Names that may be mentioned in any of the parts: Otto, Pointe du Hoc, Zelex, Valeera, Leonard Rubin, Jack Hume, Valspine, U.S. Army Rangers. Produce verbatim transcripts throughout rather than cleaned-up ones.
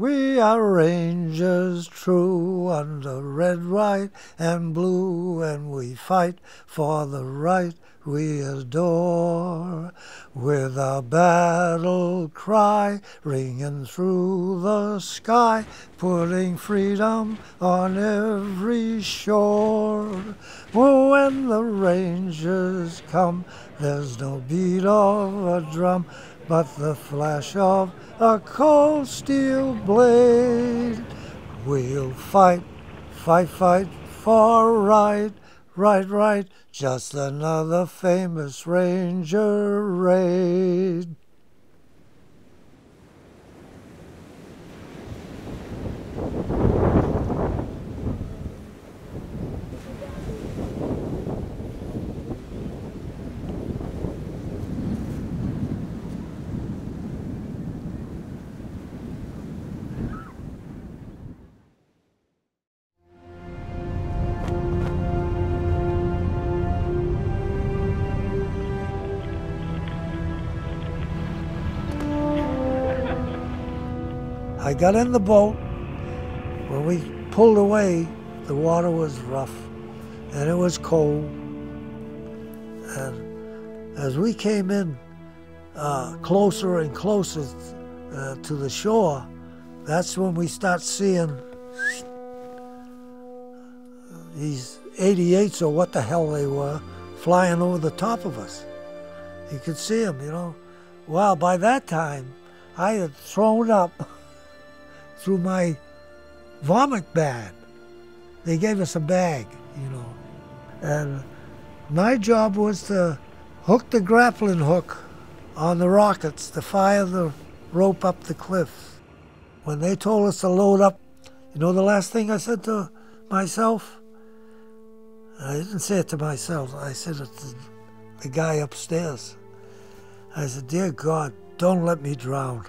We are rangers true under red, white, and blue, and we fight for the right we adore. With our battle cry ringing through the sky, putting freedom on every shore. Oh, when the rangers come, there's no beat of a drum, but the flash of a cold steel blade. We'll fight, fight, fight for right, right, right, just another famous Ranger raid. I got in the boat. When we pulled away, the water was rough and it was cold. And as we came in uh, closer and closer uh, to the shore, that's when we start seeing these eighty-eights or what the hell they were flying over the top of us. You could see them, you know. Well, by that time, I had thrown up through my vomit bag. They gave us a bag, you know. And my job was to hook the grappling hook on the rockets to fire the rope up the cliff. When they told us to load up, you know the last thing I said to myself? I didn't say it to myself, I said it to the guy upstairs. I said, "Dear God, don't let me drown.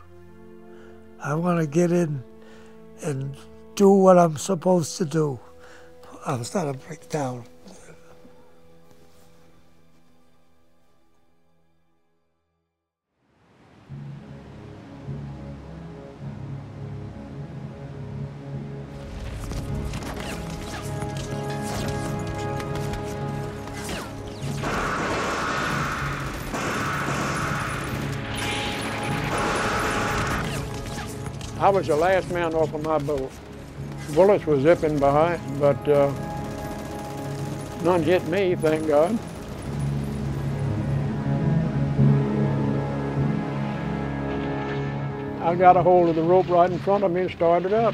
I want to get in and do what I'm supposed to do." I was starting to break down. I was the last man off of my boat. Bullets were zipping by, but uh, none hit me, thank God. I got a hold of the rope right in front of me and started up.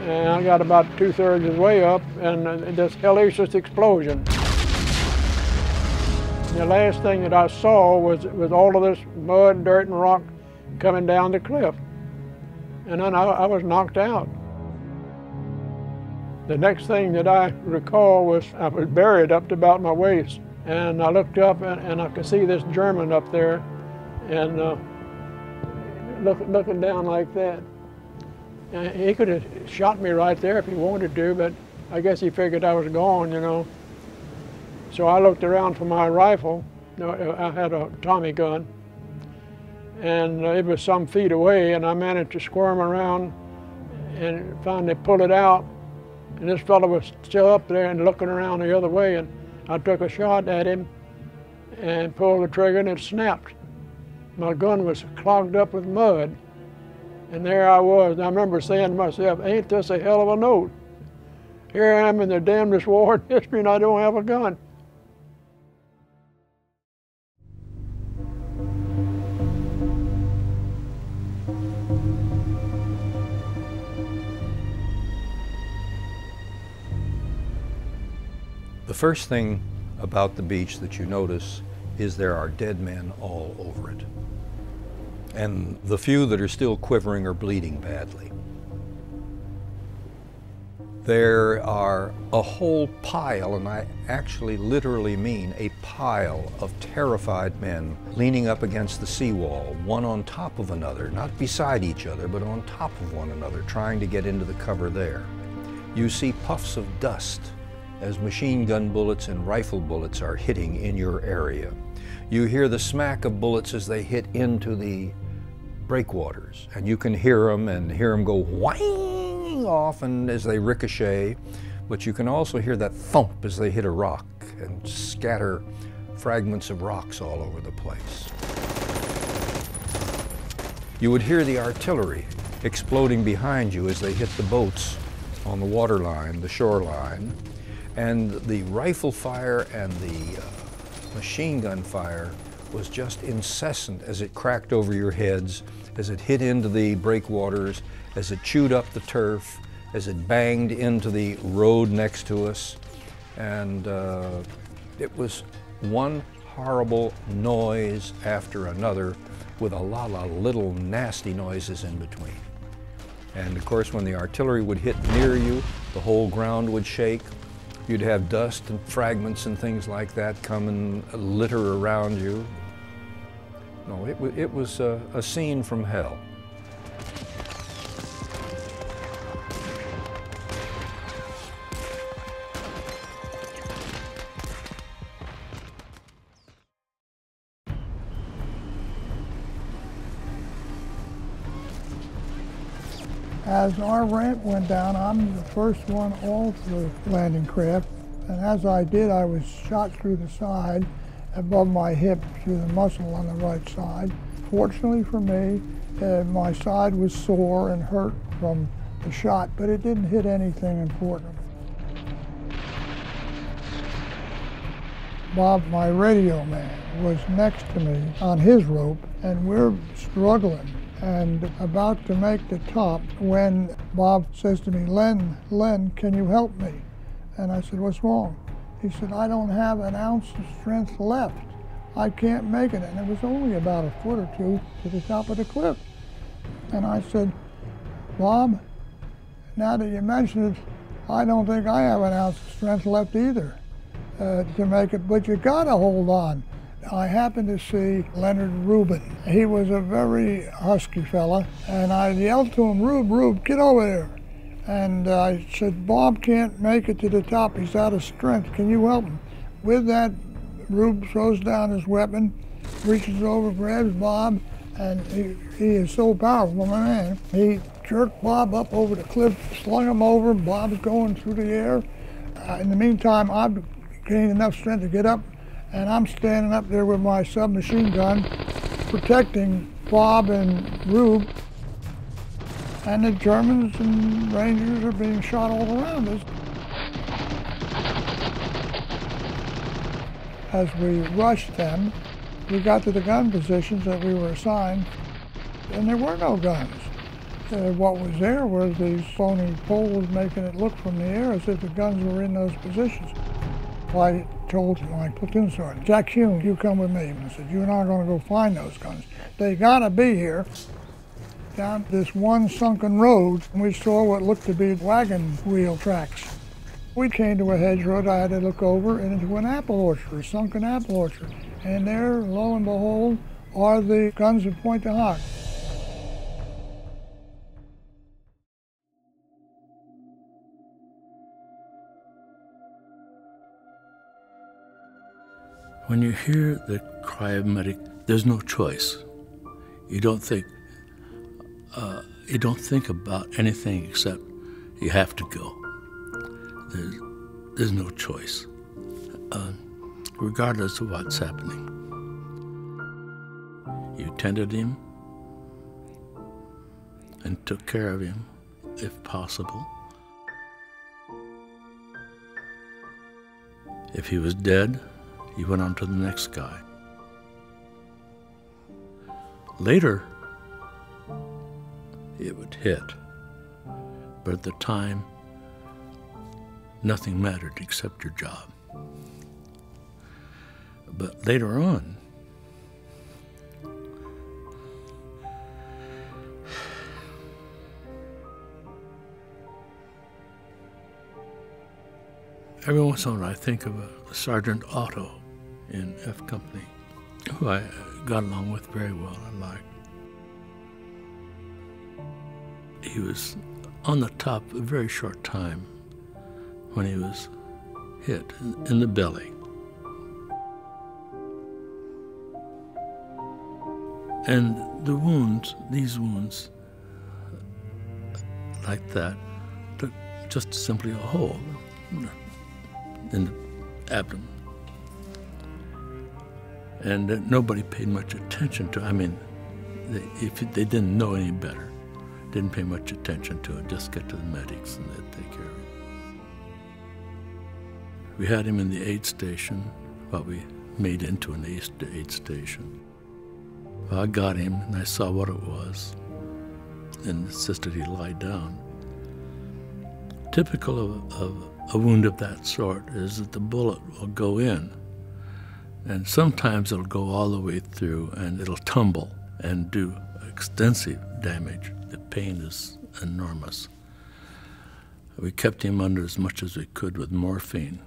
And I got about two-thirds of the way up, and uh, this hellacious explosion. The last thing that I saw was, was all of this mud, dirt, and rock coming down the cliff. And then I, I was knocked out. The next thing that I recall was I was buried up to about my waist. And I looked up and, and I could see this German up there and uh, look, looking down like that. And he could have shot me right there if he wanted to, but I guess he figured I was gone, you know. So I looked around for my rifle. I had a Tommy gun, and it was some feet away, and I managed to squirm around and finally pull it out. And this fellow was still up there and looking around the other way, and I took a shot at him and pulled the trigger, and it snapped. My gun was clogged up with mud, and there I was. And I remember saying to myself, "Ain't this a hell of a note? Here I am in the damnedest war in history, and I don't have a gun." The first thing about the beach that you notice is there are dead men all over it, and the few that are still quivering are bleeding badly. There are a whole pile, and I actually literally mean a pile, of terrified men leaning up against the seawall, one on top of another, not beside each other, but on top of one another, trying to get into the cover there. You see puffs of dust as machine gun bullets and rifle bullets are hitting in your area. You hear the smack of bullets as they hit into the breakwaters, and you can hear them and hear them go whing off and as they ricochet, but you can also hear that thump as they hit a rock and scatter fragments of rocks all over the place. You would hear the artillery exploding behind you as they hit the boats on the waterline, the shoreline, and the rifle fire and the uh, machine gun fire was just incessant as it cracked over your heads, as it hit into the breakwaters, as it chewed up the turf, as it banged into the road next to us, and uh, it was one horrible noise after another, with a lot of little nasty noises in between. And of course, when the artillery would hit near you, the whole ground would shake. You'd have dust and fragments and things like that come and litter around you. No, it, it was a, a scene from hell. As our ramp went down, I'm the first one off the landing craft, and as I did, I was shot through the side, above my hip, through the muscle on the right side. Fortunately for me, uh, my side was sore and hurt from the shot, but it didn't hit anything important. Bob, my radio man, was next to me on his rope, and we're struggling and about to make the top when Bob says to me, Len, Len, can you help me? And I said, what's wrong? He said, I don't have an ounce of strength left. I can't make it. And it was only about a foot or two to the top of the cliff. And I said, Bob, now that you mention it, I don't think I have an ounce of strength left either uh, to make it, but you gotta hold on. I happened to see Leonard Rubin. He was a very husky fella, and I yelled to him, Rube, Rube, get over there. And uh, I said, Bob can't make it to the top. He's out of strength. Can you help him? With that, Rube throws down his weapon, reaches over, grabs Bob, and he, he is so powerful, my man. He jerked Bob up over the cliff, slung him over. Bob's going through the air. Uh, in the meantime, I've gained enough strength to get up, and I'm standing up there with my submachine gun, protecting Bob and Rube. And the Germans and Rangers are being shot all around us. As we rushed them, we got to the gun positions that we were assigned, and there were no guns. Uh, what was there were these phony poles making it look from the air as if the guns were in those positions. I told my platoon sergeant, Jack Hume, you come with me. And I said, you're not going to go find those guns. They got to be here. Down this one sunken road, we saw what looked to be wagon wheel tracks. We came to a hedge road. I had to look over and into an apple orchard, a sunken apple orchard. And there, lo and behold, are the guns of Pointe du Hoc. When you hear the cryomedic, there's no choice. You don't think, uh, you don't think about anything except you have to go. There's, there's no choice, uh, regardless of what's happening. You tended him and took care of him, if possible. If he was dead, you went on to the next guy. Later, it would hit, but at the time, nothing mattered except your job. But later on, every once in a while I think of a Sergeant Otto in F Company, who I got along with very well and liked. He was on the top a very short time when he was hit in the belly. And the wounds, these wounds, like that, took just simply a hole in the abdomen. And uh, nobody paid much attention to it. I mean, they, if they didn't know any better, didn't pay much attention to it. Just get to the medics and they'd take care of it. We had him in the aid station, what we made into an aid station. I got him and I saw what it was and insisted he lie down. Typical of, of a wound of that sort is that the bullet will go in, and sometimes it'll go all the way through and it'll tumble and do extensive damage. The pain is enormous. We kept him under as much as we could with morphine.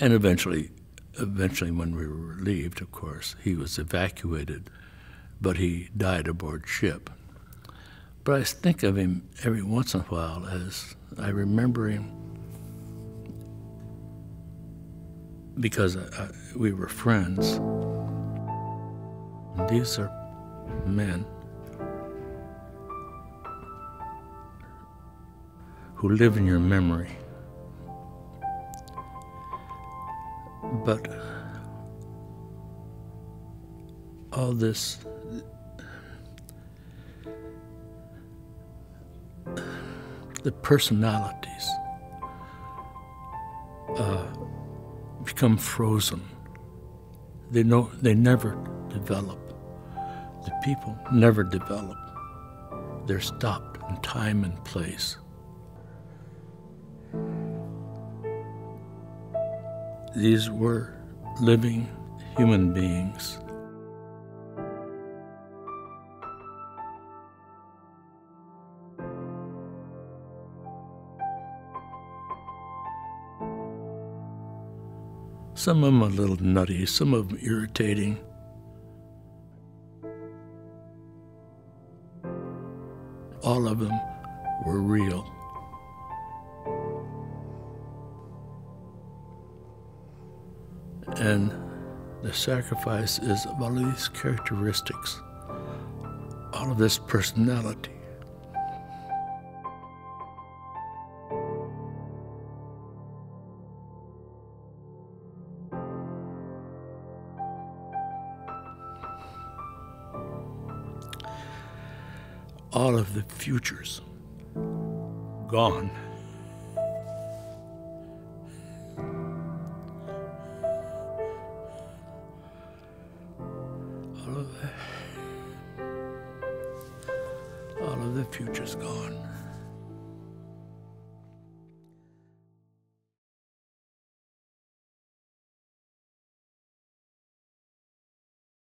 And eventually, eventually when we were relieved, of course, he was evacuated, but he died aboard ship. But I think of him every once in a while as I remember him, because I, I, we were friends. And these are men who live in your memory. But all this, the personalities uh, become frozen. They know they never develop. The people never develop. They're stopped in time and place. These were living human beings. Some of them a little nutty, some of them irritating. All of them were real. And the sacrifice is of all of these characteristics, all of this personality. All of the futures gone. All of the future's gone.